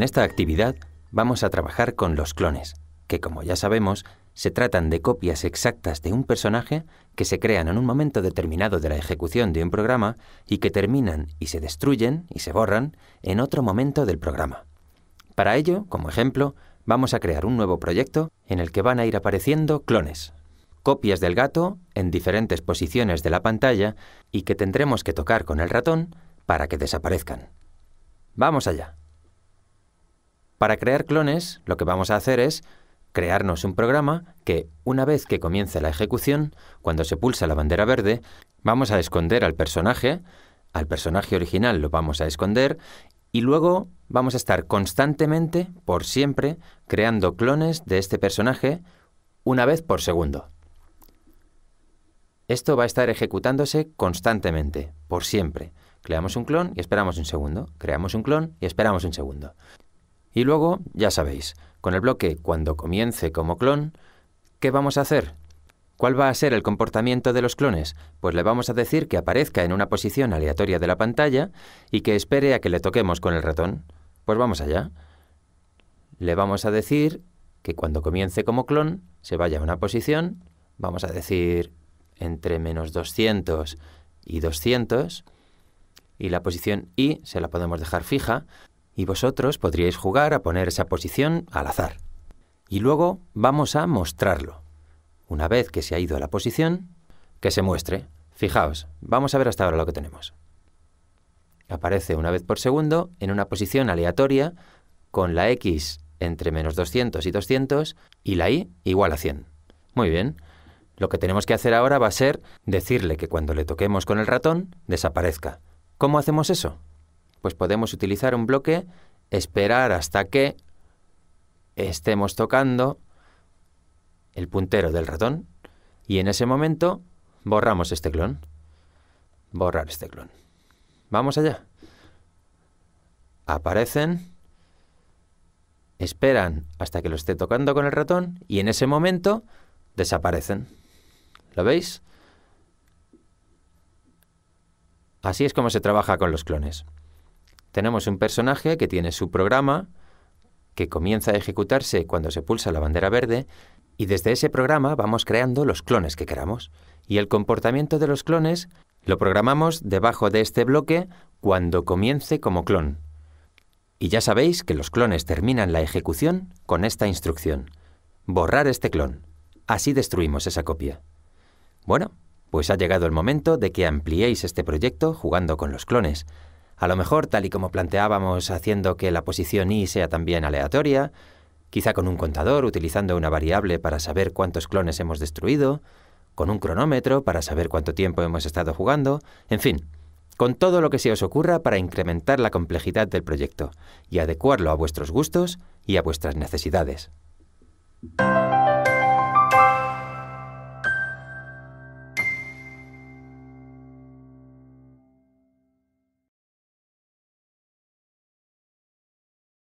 En esta actividad vamos a trabajar con los clones, que como ya sabemos, se tratan de copias exactas de un personaje que se crean en un momento determinado de la ejecución de un programa y que terminan y se destruyen y se borran en otro momento del programa. Para ello, como ejemplo, vamos a crear un nuevo proyecto en el que van a ir apareciendo clones. Copias del gato en diferentes posiciones de la pantalla y que tendremos que tocar con el ratón para que desaparezcan. ¡Vamos allá! Para crear clones, lo que vamos a hacer es crearnos un programa que, una vez que comience la ejecución, cuando se pulsa la bandera verde, vamos a esconder al personaje original lo vamos a esconder y luego vamos a estar constantemente, por siempre, creando clones de este personaje una vez por segundo. Esto va a estar ejecutándose constantemente, por siempre. Creamos un clon y esperamos un segundo. Creamos un clon y esperamos un segundo. Y luego, ya sabéis, con el bloque cuando comience como clon, ¿qué vamos a hacer? ¿Cuál va a ser el comportamiento de los clones? Pues le vamos a decir que aparezca en una posición aleatoria de la pantalla y que espere a que le toquemos con el ratón. Pues vamos allá. Le vamos a decir que cuando comience como clon se vaya a una posición, vamos a decir entre menos 200 y 200, y la posición Y se la podemos dejar fija, y vosotros podríais jugar a poner esa posición al azar. Y luego vamos a mostrarlo. Una vez que se ha ido a la posición, que se muestre. Fijaos, vamos a ver hasta ahora lo que tenemos. Aparece una vez por segundo en una posición aleatoria con la X entre menos 200 y 200 y la Y igual a 100. Muy bien. Lo que tenemos que hacer ahora va a ser decirle que cuando le toquemos con el ratón desaparezca. ¿Cómo hacemos eso? Pues podemos utilizar un bloque, esperar hasta que estemos tocando el puntero del ratón y en ese momento borramos este clon. Borrar este clon. Vamos allá. Aparecen, esperan hasta que lo esté tocando con el ratón y en ese momento desaparecen. ¿Lo veis? Así es como se trabaja con los clones. Tenemos un personaje que tiene su programa, que comienza a ejecutarse cuando se pulsa la bandera verde, y desde ese programa vamos creando los clones que queramos. Y el comportamiento de los clones lo programamos debajo de este bloque cuando comience como clon. Y ya sabéis que los clones terminan la ejecución con esta instrucción. Borrar este clon. Así destruimos esa copia. Bueno, pues ha llegado el momento de que ampliéis este proyecto jugando con los clones. A lo mejor, tal y como planteábamos, haciendo que la posición Y sea también aleatoria, quizá con un contador utilizando una variable para saber cuántos clones hemos destruido, con un cronómetro para saber cuánto tiempo hemos estado jugando, en fin, con todo lo que se os ocurra para incrementar la complejidad del proyecto y adecuarlo a vuestros gustos y a vuestras necesidades.